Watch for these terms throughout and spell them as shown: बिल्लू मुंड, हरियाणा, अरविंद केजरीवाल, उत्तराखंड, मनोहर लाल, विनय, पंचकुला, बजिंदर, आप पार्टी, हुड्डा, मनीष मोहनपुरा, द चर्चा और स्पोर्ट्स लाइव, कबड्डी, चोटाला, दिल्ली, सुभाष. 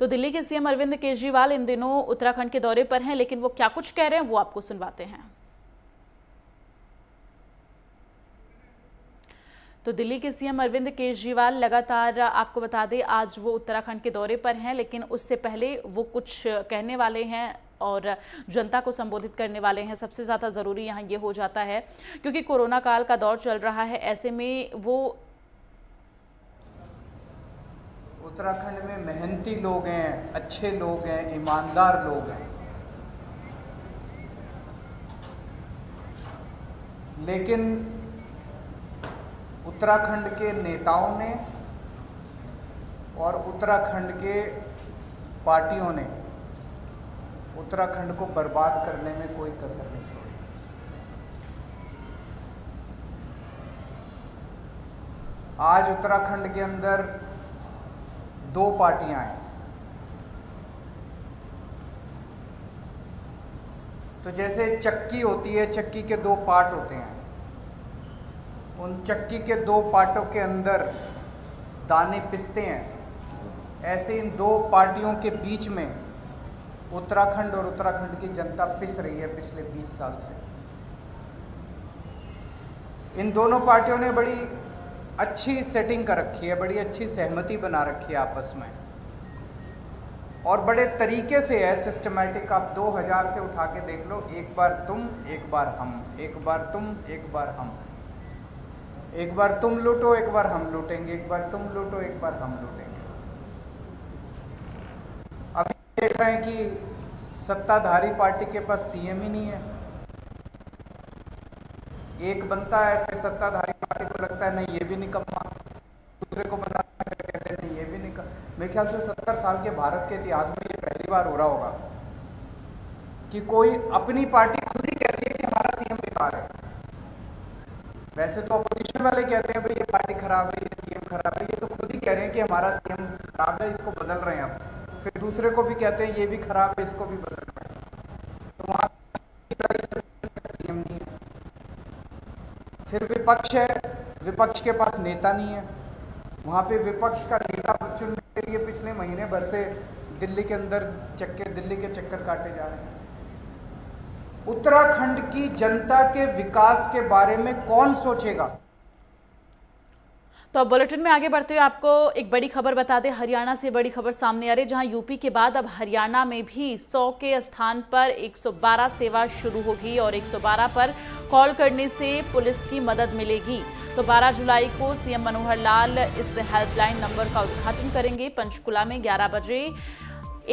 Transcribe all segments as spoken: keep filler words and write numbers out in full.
तो दिल्ली के सीएम अरविंद केजरीवाल इन दिनों उत्तराखंड के दौरे पर हैं, लेकिन वो क्या कुछ कह रहे हैं वो आपको सुनवाते हैं। तो दिल्ली के सीएम अरविंद केजरीवाल लगातार, आपको बता दें, आज वो उत्तराखंड के दौरे पर हैं, लेकिन उससे पहले वो कुछ कहने वाले हैं और जनता को संबोधित करने वाले हैं। सबसे ज़्यादा ज़रूरी यहाँ ये हो जाता है क्योंकि कोरोना काल का दौर चल रहा है, ऐसे में वो उत्तराखंड में मेहनती लोग हैं, अच्छे लोग हैं, ईमानदार लोग हैं, लेकिन उत्तराखंड के नेताओं ने और उत्तराखंड के पार्टियों ने उत्तराखंड को बर्बाद करने में कोई कसर नहीं छोड़ी। आज उत्तराखंड के अंदर दो पार्टियां हैं, तो जैसे चक्की होती है, चक्की के दो पार्ट होते हैं, उन चक्की के दो पार्टों के अंदर दाने पिसते हैं, ऐसे इन दो पार्टियों के बीच में उत्तराखंड और उत्तराखंड की जनता पिस रही है पिछले बीस साल से। इन दोनों पार्टियों ने बड़ी अच्छी सेटिंग कर रखी है, बड़ी अच्छी सहमति बना रखी है आपस में, और बड़े तरीके से है, सिस्टमेटिक। आप दो हज़ार से उठा के देख लो, एक बार तुम एक बार हम, एक बार तुम एक बार हम, एक बार तुम लूटो एक बार हम लूटेंगे, एक बार तुम लूटो एक बार हम लूटेंगे। अभी देख रहे हैं कि सत्ताधारी पार्टी के पास सीएम ही नहीं है। एक बनता है, फिर सत्ताधारी पार्टी को लगता है नहीं ये भी निकम्मा, दूसरे को बनाता है, कहते हैं नहीं ये भी निकम्मा। मेरे ख्याल से सत्तर साल के भारत के इतिहास में ये पहली बार हो रहा होगा कि कोई अपनी पार्टी खुद ही कहती है कि हमारा सीएम बेकार है। वैसे तो अपोजिशन वाले कहते हैं भाई ये पार्टी खराब है, ये सीएम खराब है, ये तो खुद ही कह रहे हैं कि हमारा सीएम खराब है, इसको बदल रहे हैं हम। फिर दूसरे को भी कहते हैं ये भी खराब है, इसको भी बदल रहे हैं। तो वहाँ सीएम नहीं है। फिर विपक्ष है, विपक्ष के पास नेता नहीं है। वहाँ पे विपक्ष का नेता चुनने के लिए पिछले महीने भर से दिल्ली के अंदर चक्कर दिल्ली के चक्कर काटे जा रहे हैं। उत्तराखंड की जनता के विकास के बारे में कौन सोचेगा? तो अब बुलेटिन में आगे बढ़ते हुए आपको एक बड़ी खबर बता दें, हरियाणा से बड़ी खबर सामने आ रही है, जहां यूपी के बाद अब हरियाणा में भी सौ के स्थान पर एक सौ बारह सेवा शुरू होगी और एक सौ बारह पर कॉल करने से पुलिस की मदद मिलेगी। तो बारह जुलाई को सीएम मनोहर लाल इस हेल्पलाइन नंबर का उद्घाटन करेंगे। पंचकुला में ग्यारह बजे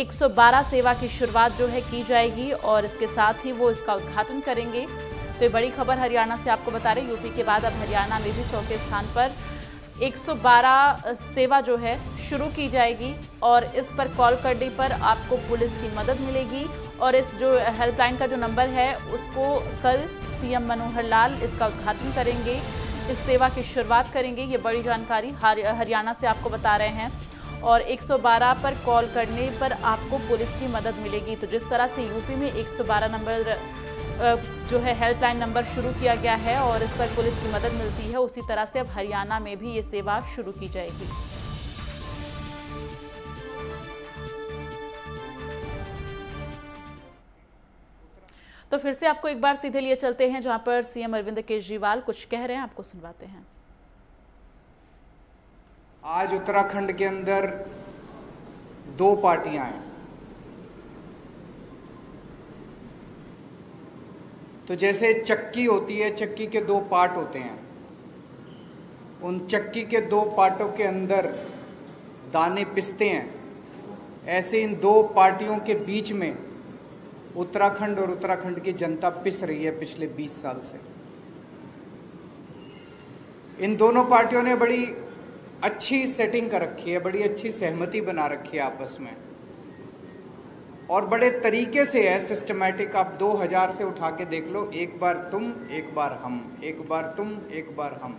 एक सौ बारह सेवा की शुरुआत जो है की जाएगी और इसके साथ ही वो इसका उद्घाटन करेंगे। तो ये बड़ी खबर हरियाणा से आपको बता रहे, यूपी के बाद अब हरियाणा में भी सौ के स्थान पर एक सौ बारह सेवा जो है शुरू की जाएगी और इस पर कॉल करने पर आपको पुलिस की मदद मिलेगी। और इस जो हेल्पलाइन का जो नंबर है उसको कल सीएम मनोहर लाल इसका उद्घाटन करेंगे, इस सेवा की शुरुआत करेंगे। ये बड़ी जानकारी हरियाणा से आपको बता रहे हैं। और एक सौ बारह पर कॉल करने पर आपको पुलिस की मदद मिलेगी। तो जिस तरह से यूपी में एक सौ बारह नंबर जो है हेल्पलाइन नंबर शुरू किया गया है और इस पर पुलिस की मदद मिलती है, उसी तरह से अब हरियाणा में भी ये सेवा शुरू की जाएगी। तो फिर से आपको एक बार सीधे लिए चलते हैं जहां पर सीएम अरविंद केजरीवाल कुछ कह रहे हैं, आपको सुनवाते हैं। आज उत्तराखंड के अंदर दो पार्टियां हैं, तो जैसे चक्की होती है, चक्की के दो पार्ट होते हैं, उन चक्की के दो पार्टों के अंदर दाने पिसते हैं, ऐसे इन दो पार्टियों के बीच में उत्तराखंड और उत्तराखंड की जनता पिस रही है पिछले बीस साल से। इन दोनों पार्टियों ने बड़ी अच्छी सेटिंग कर रखी है, बड़ी अच्छी सहमति बना रखी है आपस में, और बड़े तरीके से है, सिस्टमेटिक। आप दो हज़ार से उठा के देख लो, एक बार तुम एक बार हम, एक बार तुम एक बार हम,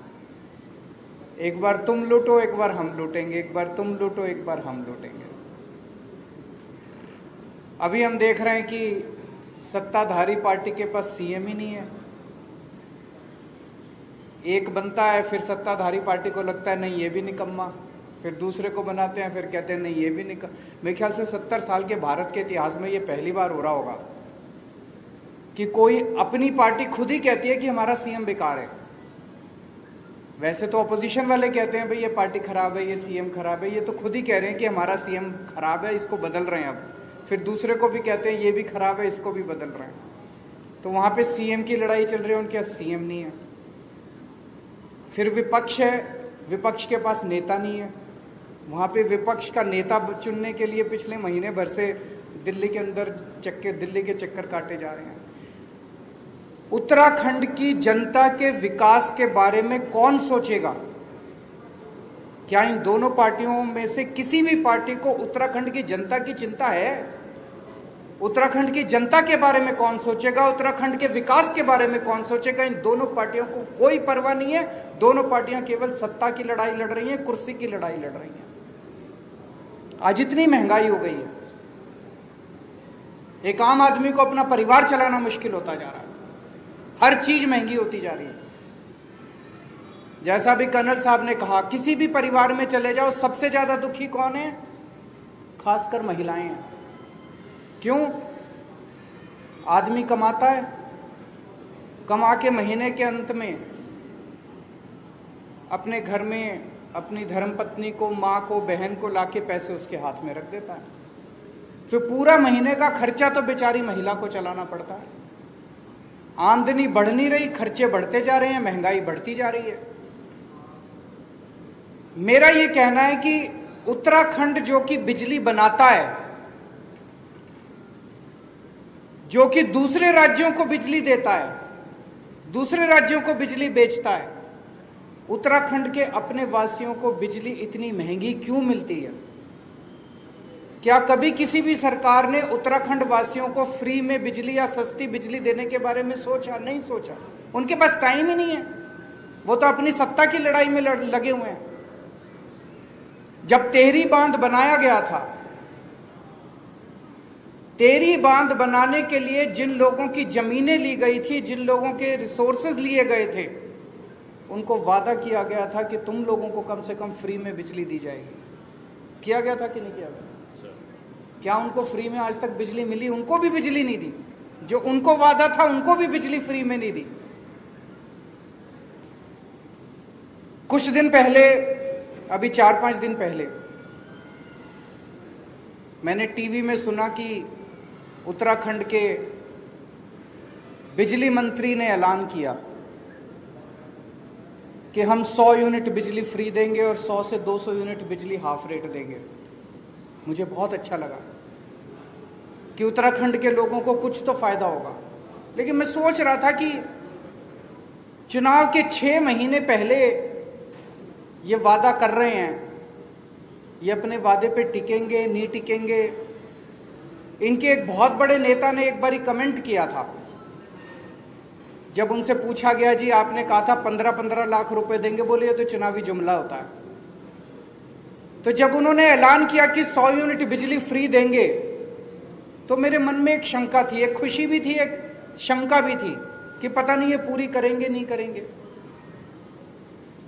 एक बार तुम लूटो एक बार हम लूटेंगे, एक बार तुम लूटो एक बार हम लूटेंगे। अभी हम देख रहे हैं कि सत्ताधारी पार्टी के पास सीएम ही नहीं है। एक बनता है, फिर सत्ताधारी पार्टी को लगता है नहीं ये भी निकम्मा, फिर दूसरे को बनाते हैं, फिर कहते हैं नहीं ये भी निकाल। मेरे ख्याल से सत्तर साल के भारत के इतिहास में ये पहली बार हो रहा होगा कि कोई अपनी पार्टी खुद ही कहती है कि हमारा सीएम बेकार है। वैसे तो अपोजिशन वाले कहते हैं भाई ये पार्टी खराब है, ये सीएम खराब है, ये तो खुद ही कह रहे हैं कि हमारा सीएम खराब है, इसको बदल रहे हैं। अब फिर दूसरे को भी कहते हैं ये भी खराब है, इसको भी बदल रहे हैं। तो वहाँ पे सीएम की लड़ाई चल रही है, उनके पास सीएम नहीं है। फिर विपक्ष है, विपक्ष के पास नेता नहीं है। वहाँ पे विपक्ष का नेता चुनने के लिए पिछले महीने भर से दिल्ली के अंदर चक्के दिल्ली के चक्कर काटे जा रहे हैं। उत्तराखंड की जनता के विकास के बारे में कौन सोचेगा? क्या इन दोनों पार्टियों में से किसी भी पार्टी को उत्तराखंड की जनता की चिंता है? उत्तराखंड की जनता के बारे में कौन सोचेगा? उत्तराखंड के विकास के बारे में कौन सोचेगा? इन दोनों पार्टियों को कोई परवाह नहीं है। दोनों पार्टियां केवल सत्ता की लड़ाई लड़ रही हैं, कुर्सी की लड़ाई लड़ रही हैं। आज इतनी महंगाई हो गई है, एक आम आदमी को अपना परिवार चलाना मुश्किल होता जा रहा है। हर चीज महंगी होती जा रही है। जैसा भी कर्नल साहब ने कहा, किसी भी परिवार में चले जाओ, सबसे ज्यादा दुखी कौन है? खासकर महिलाएं हैं। क्यों? आदमी कमाता है, कमा के महीने के अंत में अपने घर में अपनी धर्मपत्नी को, माँ को, बहन को लाके पैसे उसके हाथ में रख देता है। फिर पूरा महीने का खर्चा तो बेचारी महिला को चलाना पड़ता है। आमदनी बढ़ नहीं रही, खर्चे बढ़ते जा रहे हैं, महंगाई बढ़ती जा रही है। मेरा ये कहना है कि उत्तराखंड जो कि बिजली बनाता है, जो कि दूसरे राज्यों को बिजली देता है, दूसरे राज्यों को बिजली बेचता है, उत्तराखंड के अपने वासियों को बिजली इतनी महंगी क्यों मिलती है? क्या कभी किसी भी सरकार ने उत्तराखंड वासियों को फ्री में बिजली या सस्ती बिजली देने के बारे में सोचा? नहीं सोचा। उनके पास टाइम ही नहीं है, वो तो अपनी सत्ता की लड़ाई में लगे हुए हैं। जब टेहरी बांध बनाया गया था, टेहरी बांध बनाने के लिए जिन लोगों की जमीनें ली गई थी, जिन लोगों के रिसोर्सेज लिए गए थे, उनको वादा किया गया था कि तुम लोगों को कम से कम फ्री में बिजली दी जाएगी। किया गया था कि नहीं किया गया? क्या उनको फ्री में आज तक बिजली मिली? उनको भी बिजली नहीं दी। जो उनको वादा था उनको भी बिजली फ्री में नहीं दी। कुछ दिन पहले, अभी चार पांच दिन पहले, मैंने टीवी में सुना कि उत्तराखंड के बिजली मंत्री ने ऐलान किया कि हम सौ यूनिट बिजली फ्री देंगे और सौ से दो सौ यूनिट बिजली हाफ रेट देंगे। मुझे बहुत अच्छा लगा कि उत्तराखंड के लोगों को कुछ तो फायदा होगा। लेकिन मैं सोच रहा था कि चुनाव के छः महीने पहले ये वादा कर रहे हैं, ये अपने वादे पे टिकेंगे नहीं टिकेंगे। इनके एक बहुत बड़े नेता ने एक बारी कमेंट किया था, जब उनसे पूछा गया जी आपने कहा था पंद्रह पंद्रह लाख रुपए देंगे, बोले ये तो चुनावी जुमला होता है। तो जब उन्होंने ऐलान किया कि सौ यूनिट बिजली फ्री देंगे, तो मेरे मन में एक शंका थी, एक खुशी भी थी, एक शंका भी थी कि पता नहीं ये पूरी करेंगे नहीं करेंगे।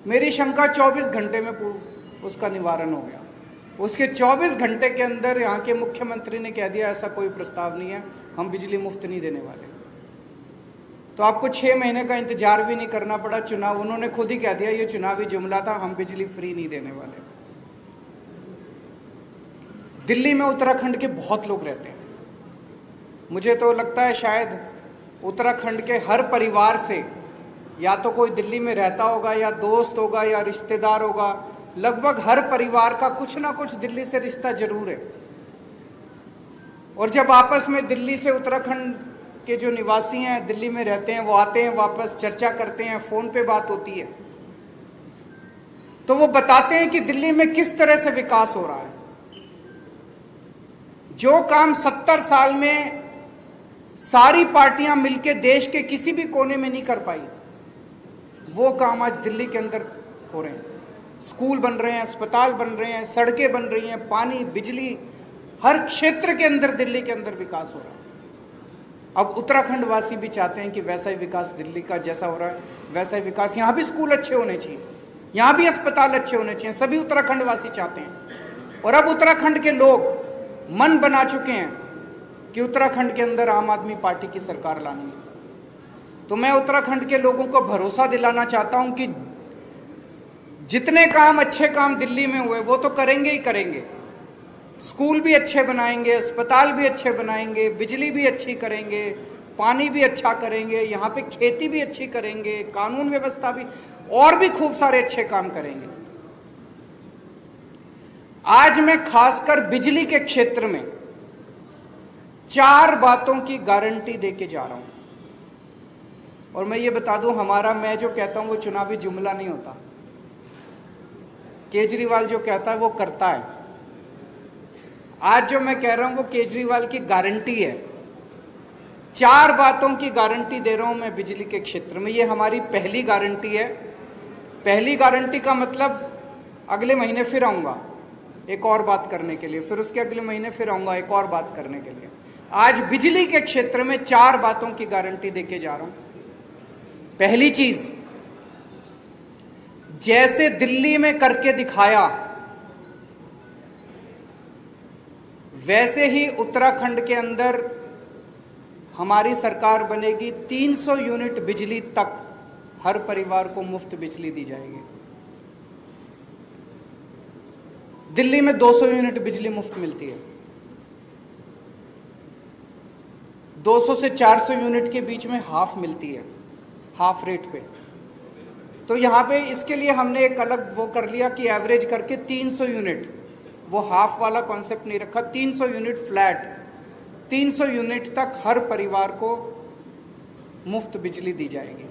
मेरी शंका चौबीस घंटे में उसका निवारण हो गया। उसके चौबीस घंटे के अंदर यहाँ के मुख्यमंत्री ने कह दिया ऐसा कोई प्रस्ताव नहीं है, हम बिजली मुफ्त नहीं देने वाले। तो आपको छः महीने का इंतजार भी नहीं करना पड़ा। चुनाव उन्होंने खुद ही कह दिया ये चुनावी जुमला था, हम बिजली फ्री नहीं देने वाले। दिल्ली में उत्तराखंड के बहुत लोग रहते हैं। मुझे तो लगता है शायद उत्तराखंड के हर परिवार से या तो कोई दिल्ली में रहता होगा, या दोस्त होगा, या रिश्तेदार होगा। लगभग हर परिवार का कुछ ना कुछ दिल्ली से रिश्ता जरूर है। और जब आपस में दिल्ली से उत्तराखंड के जो निवासी हैं, दिल्ली में रहते हैं, वो आते हैं वापस, चर्चा करते हैं, फ़ोन पे बात होती है, तो वो बताते हैं कि दिल्ली में किस तरह से विकास हो रहा है। जो काम सत्तर साल में सारी पार्टियां मिलकर देश के किसी भी कोने में नहीं कर पाई, वो काम आज दिल्ली के अंदर हो रहे हैं। स्कूल बन रहे हैं, अस्पताल बन रहे हैं, सड़कें बन रही हैं, पानी, बिजली, हर क्षेत्र के अंदर दिल्ली के अंदर विकास हो रहा है। अब उत्तराखंड वासी भी चाहते हैं कि वैसा ही विकास दिल्ली का जैसा हो रहा है वैसा ही विकास। यहाँ भी स्कूल अच्छे होने चाहिए, यहाँ भी अस्पताल अच्छे होने चाहिए, सभी उत्तराखंड वासी चाहते हैं। और अब उत्तराखंड के लोग मन बना चुके हैं कि उत्तराखंड के अंदर आम आदमी पार्टी की सरकार लानी है। तो मैं उत्तराखंड के लोगों को भरोसा दिलाना चाहता हूँ कि जितने काम अच्छे काम दिल्ली में हुए वो तो करेंगे ही करेंगे। स्कूल भी अच्छे बनाएंगे, अस्पताल भी अच्छे बनाएंगे, बिजली भी अच्छी करेंगे, पानी भी अच्छा करेंगे, यहाँ पे खेती भी अच्छी करेंगे, कानून व्यवस्था भी, और भी खूब सारे अच्छे काम करेंगे। आज मैं खासकर बिजली के क्षेत्र में चार बातों की गारंटी देके जा रहा हूं। और मैं ये बता दूं, हमारा मैं जो कहता हूं वो चुनावी जुमला नहीं होता। केजरीवाल जो कहता है वो करता है। आज जो मैं कह रहा हूं वो केजरीवाल की गारंटी है। चार बातों की गारंटी दे रहा हूं मैं बिजली के क्षेत्र में। ये हमारी पहली गारंटी है। पहली गारंटी का मतलब अगले महीने फिर आऊंगा एक और बात करने के लिए, फिर उसके अगले महीने फिर आऊंगा एक और बात करने के लिए। आज बिजली के क्षेत्र में चार बातों की गारंटी देके जा रहा हूं। पहली चीज, जैसे दिल्ली में करके दिखाया वैसे ही उत्तराखंड के अंदर हमारी सरकार बनेगी। तीन सौ यूनिट बिजली तक हर परिवार को मुफ्त बिजली दी जाएगी। दिल्ली में दो सौ यूनिट बिजली मुफ्त मिलती है। दो सौ से चार सौ यूनिट के बीच में हाफ मिलती है, हाफ रेट पे। तो यहाँ पे इसके लिए हमने एक अलग वो कर लिया कि एवरेज करके तीन सौ यूनिट, वो हाफ वाला कॉन्सेप्ट नहीं रखा। तीन सौ यूनिट फ्लैट, तीन सौ यूनिट तक हर परिवार को मुफ्त बिजली दी जाएगी।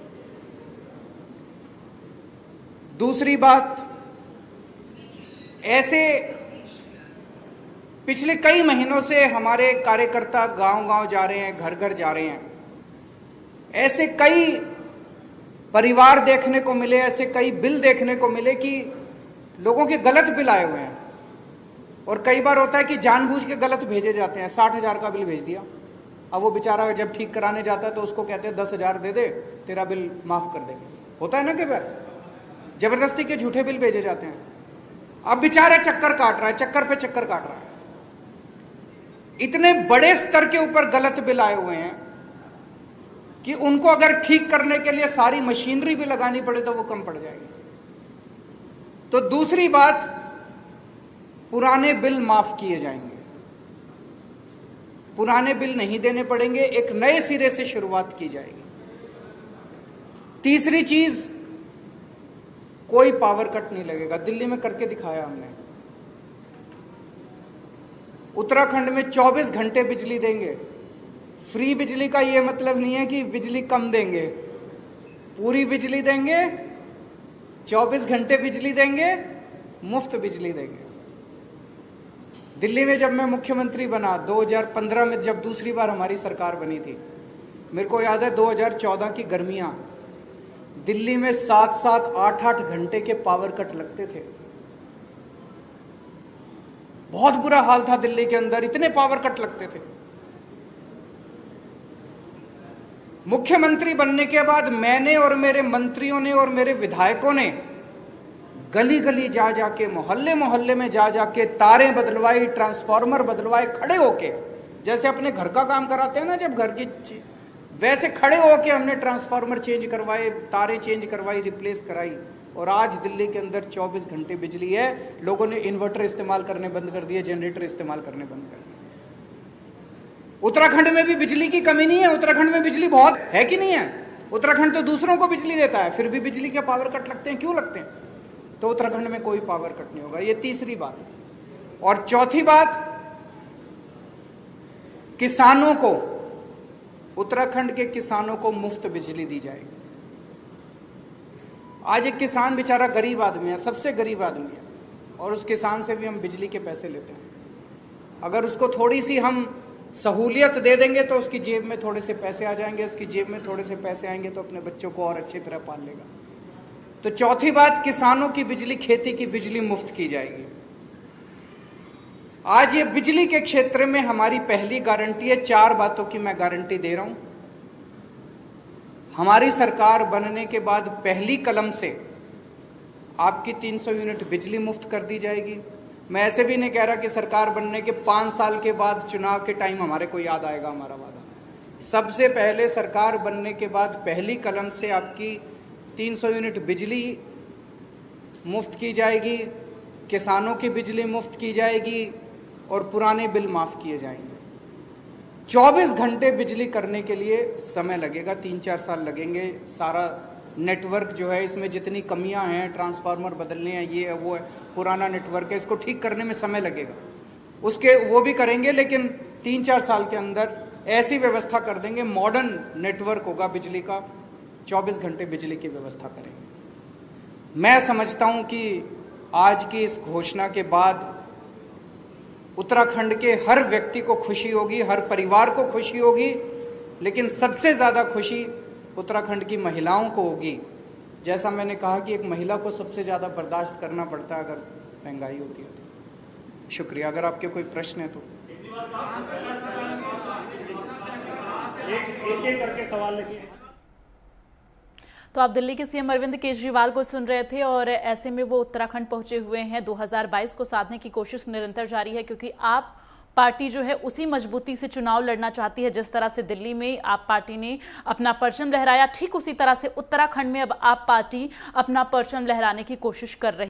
दूसरी बात, ऐसे पिछले कई महीनों से हमारे कार्यकर्ता गांव-गांव जा रहे हैं, घर-घर जा रहे हैं। ऐसे कई परिवार देखने को मिले, ऐसे कई बिल देखने को मिले कि लोगों के गलत बिल आए हुए हैं। और कई बार होता है कि जानबूझ के गलत भेजे जाते हैं। साठ हज़ार का बिल भेज दिया, अब वो बेचारा जब ठीक कराने जाता है तो उसको कहते हैं दस हज़ार दे दे, तेरा बिल माफ़ कर देंगे। होता है ना कई बार जबरदस्ती के झूठे बिल भेजे जाते हैं। अब बेचारा चक्कर काट रहा है, चक्कर पे चक्कर काट रहा है। इतने बड़े स्तर के ऊपर गलत बिल आए हुए हैं कि उनको अगर ठीक करने के लिए सारी मशीनरी भी लगानी पड़े तो वो कम पड़ जाएगी। तो दूसरी बात, पुराने बिल माफ किए जाएंगे, पुराने बिल नहीं देने पड़ेंगे, एक नए सिरे से शुरुआत की जाएगी। तीसरी चीज, कोई पावर कट नहीं लगेगा। दिल्ली में करके दिखाया हमने। उत्तराखंड में चौबीस घंटे बिजली देंगे। फ्री बिजली का यह मतलब नहीं है कि बिजली कम देंगे, पूरी बिजली देंगे, चौबीस घंटे बिजली देंगे, मुफ्त बिजली देंगे। दिल्ली में जब मैं मुख्यमंत्री बना दो हज़ार पंद्रह में, जब दूसरी बार हमारी सरकार बनी थी, मेरे को याद है दो हज़ार चौदह की गर्मियाँ, दिल्ली में सात सात आठ आठ घंटे के पावर कट लगते थे। बहुत बुरा हाल था दिल्ली के अंदर, इतने पावर कट लगते थे। मुख्यमंत्री बनने के बाद मैंने और मेरे मंत्रियों ने और मेरे विधायकों ने गली गली जा जाके, मोहल्ले मोहल्ले में जा जाके तारें बदलवाई, ट्रांसफार्मर बदलवाए, खड़े होके, जैसे अपने घर का काम कराते हैं ना जब घर की, वैसे खड़े होके हमने ट्रांसफार्मर चेंज करवाए, तारें चेंज करवाई, रिप्लेस कराई। और आज दिल्ली के अंदर चौबीस घंटे बिजली है। लोगों ने इन्वर्टर इस्तेमाल करने बंद कर दिए, जनरेटर इस्तेमाल करने बंद कर दिए। उत्तराखंड में भी बिजली की कमी नहीं है। उत्तराखंड में बिजली बहुत है कि नहीं है? उत्तराखंड तो दूसरों को बिजली देता है, फिर भी बिजली के पावर कट लगते हैं। क्यों लगते हैं? तो उत्तराखंड में कोई पावर कट नहीं होगा। ये तीसरी बात है। और चौथी बात, किसानों को, उत्तराखंड के किसानों को मुफ्त बिजली दी जाएगी। आज एक किसान बेचारा गरीब आदमी है, सबसे गरीब आदमी है, और उस किसान से भी हम बिजली के पैसे लेते हैं। अगर उसको थोड़ी सी हम सहूलियत दे देंगे तो उसकी जेब में थोड़े से पैसे आ जाएंगे, उसकी जेब में थोड़े से पैसे आएंगे तो अपने बच्चों को और अच्छी तरह पाल लेगा। तो चौथी बात, किसानों की बिजली, खेती की बिजली मुफ्त की जाएगी। आज ये बिजली के क्षेत्र में हमारी पहली गारंटी है। चार बातों की मैं गारंटी दे रहा हूं। हमारी सरकार बनने के बाद पहली कलम से आपकी तीन सौ यूनिट बिजली मुफ्त कर दी जाएगी। मैं ऐसे भी नहीं कह रहा कि सरकार बनने के पाँच साल के बाद चुनाव के टाइम हमारे को याद आएगा हमारा वादा। सबसे पहले सरकार बनने के बाद पहली कलम से आपकी तीन सौ यूनिट बिजली मुफ्त की जाएगी, किसानों की बिजली मुफ्त की जाएगी और पुराने बिल माफ़ किए जाएंगे। चौबीस घंटे बिजली करने के लिए समय लगेगा, तीन चार साल लगेंगे। सारा नेटवर्क जो है इसमें जितनी कमियां हैं, ट्रांसफार्मर बदलने हैं, ये है वो है, पुराना नेटवर्क है, इसको ठीक करने में समय लगेगा। उसके वो भी करेंगे लेकिन तीन चार साल के अंदर ऐसी व्यवस्था कर देंगे, मॉडर्न नेटवर्क होगा बिजली का, चौबीस घंटे बिजली की व्यवस्था करेंगे। मैं समझता हूँ कि आज की इस घोषणा के बाद उत्तराखंड के हर व्यक्ति को खुशी होगी, हर परिवार को खुशी होगी, लेकिन सबसे ज़्यादा खुशी उत्तराखंड की महिलाओं को होगी। जैसा मैंने कहा कि एक महिला को सबसे ज़्यादा बर्दाश्त करना पड़ता है अगर महंगाई होती है तो। शुक्रिया। अगर आपके कोई प्रश्न है तो एक एक करके सवाल लगे। तो आप दिल्ली के सीएम अरविंद केजरीवाल को सुन रहे थे और ऐसे में वो उत्तराखंड पहुंचे हुए हैं। दो हज़ार बाईस को साधने की कोशिश निरंतर जारी है क्योंकि आप पार्टी जो है उसी मजबूती से चुनाव लड़ना चाहती है। जिस तरह से दिल्ली में आप पार्टी ने अपना परचम लहराया, ठीक उसी तरह से उत्तराखंड में अब आप पार्टी अपना परचम लहराने की कोशिश कर रही है।